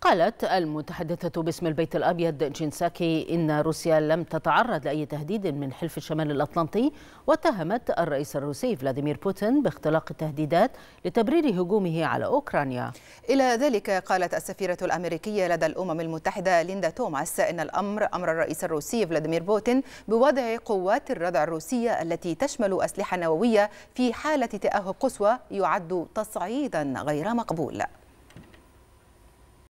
قالت المتحدثة باسم البيت الأبيض جين إن روسيا لم تتعرض لأي تهديد من حلف الشمال الأطلنطي، واتهمت الرئيس الروسي فلاديمير بوتين باختلاق التهديدات لتبرير هجومه على أوكرانيا. إلى ذلك قالت السفيرة الأمريكية لدى الأمم المتحدة ليندا توماس إن الأمر أمر الرئيس الروسي فلاديمير بوتين بوضع قوات الردع الروسية التي تشمل أسلحة نووية في حالة تأهب قصوى يعد تصعيدا غير مقبول.